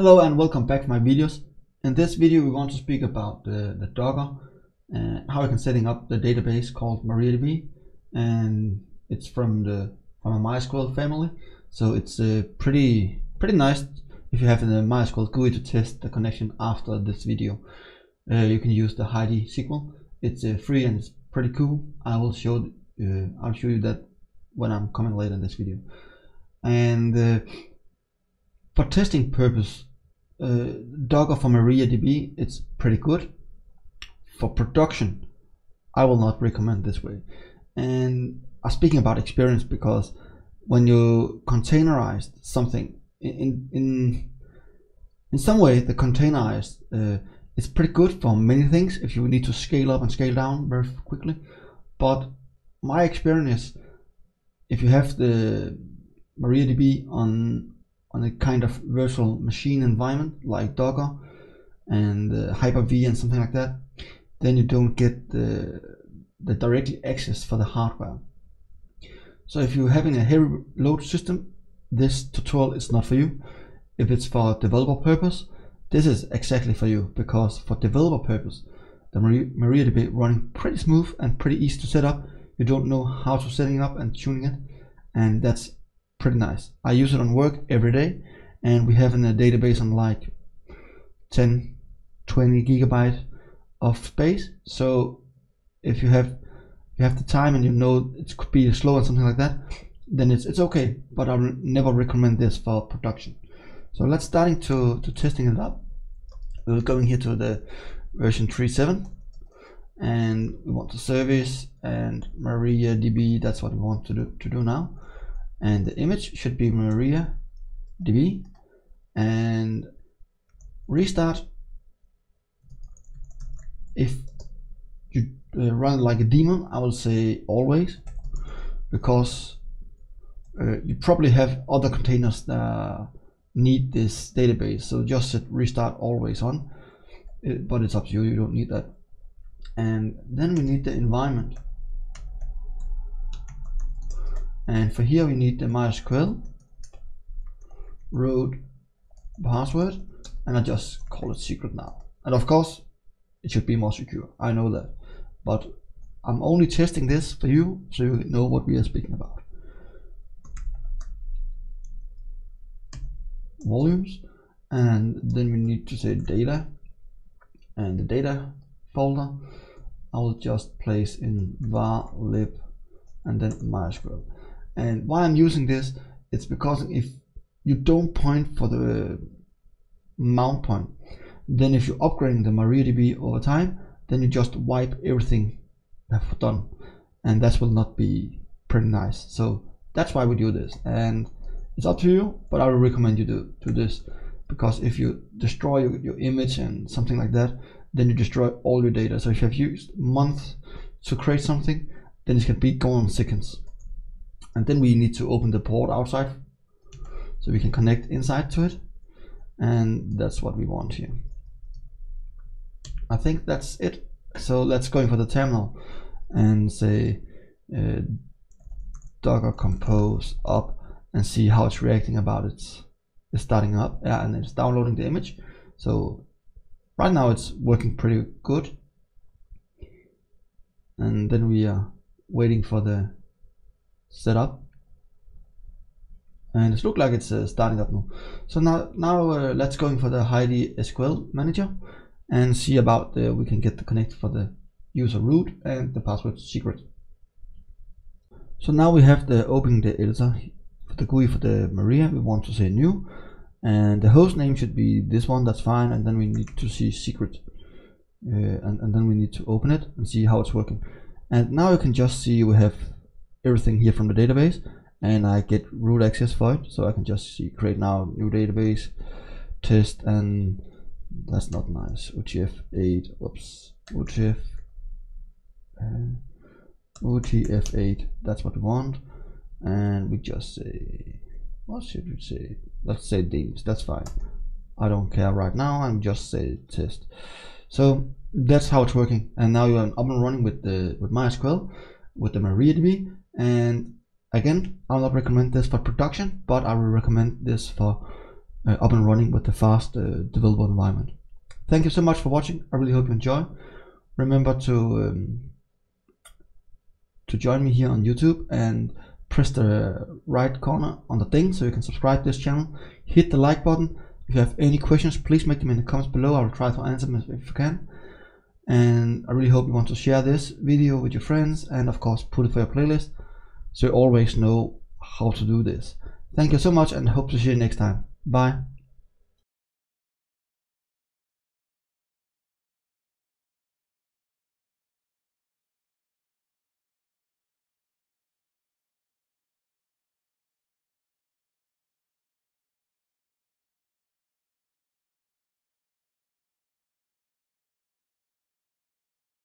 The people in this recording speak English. Hello and welcome back to my videos. In this video we want to speak about the Docker and how we can setting up the database called MariaDB, and it's from a MySQL family, so it's pretty nice if you have the MySQL GUI to test the connection after this video. You can use the Heidi SQL. It's free and it's pretty cool. I will show you that when I'm coming later in this video. And for testing purpose, Docker for MariaDB, it's pretty good. For production, I will not recommend this way. And I'm speaking about experience because when you containerize something, in some way, the containerized is pretty good for many things if you need to scale up and scale down very quickly. But my experience, if you have the MariaDB on a kind of virtual machine environment like Docker and Hyper-V and something like that, then you don't get the direct access for the hardware. So if you're having a heavy load system, this tutorial is not for you. If it's for developer purpose, this is exactly for you, because for developer purpose, the MariaDB is running pretty smooth and pretty easy to set up. You don't know how to set it up and tuning it, and that's pretty nice. I use it on work every day, and we have in a database on like 10-20 gigabytes of space. So if you have the time and you know it could be slow and something like that, then it's okay. But I will never recommend this for production. So let's starting to testing it up. We're going here to the version 3.7, and we want the service and MariaDB. That's what we want to do now. And the image should be MariaDB, and restart. If you run like a daemon, I will say always, because you probably have other containers that need this database, so just set restart always on, but it's up to you, you don't need that. And then we need the environment. And for here we need the MySQL root password, and I just call it secret now. And of course it should be more secure, I know that, but I'm only testing this for you so you know what we are speaking about. Volumes, and then we need to say data, and the data folder I will just place in var lib and then MySQL. And why I'm using this, it's because if you don't point for the mount point, then if you're upgrading the MariaDB over time, then you just wipe everything I've done, and that will not be pretty nice. So that's why we do this, and it's up to you, but I would recommend you do this, because if you destroy your image and something like that, then you destroy all your data. So if you have used months to create something, then it can be gone in seconds. And then we need to open the port outside so we can connect inside to it, and that's what we want here. I think that's it. So let's go in for the terminal and say docker compose up and see how it's reacting about it's starting up. Yeah, and it's downloading the image. So right now it's working pretty good, and then we are waiting for the setup, and it looks like it's starting up now. So now let's go in for the Heidi SQL manager and see about we can get the connect for the user root and the password secret. So now we have the opening the editor for the GUI for the Maria. We want to say new, and the host name should be this one. That's fine. And then we need to see secret, and then we need to open it and see how it's working. And now you can just see we have everything here from the database, and I get root access for it, so I can just see create now, new database, test, and that's not nice. UTF8, whoops, UTF8, that's what we want. And we just say, what should we say? Let's say Danish, that's fine. I don't care right now, I'm just say test. So that's how it's working, and now you're up and running with MySQL, with the MariaDB. And again, I'll not recommend this for production, but I will recommend this for up and running with the fast developer environment. Thank you so much for watching. I really hope you enjoy. Remember to join me here on YouTube and press the right corner on the thing so you can subscribe to this channel. Hit the like button. If you have any questions, please make them in the comments below. I will try to answer them if I can. And I really hope you want to share this video with your friends and of course put it for your playlist so you always know how to do this. Thank you so much and hope to see you next time. Bye.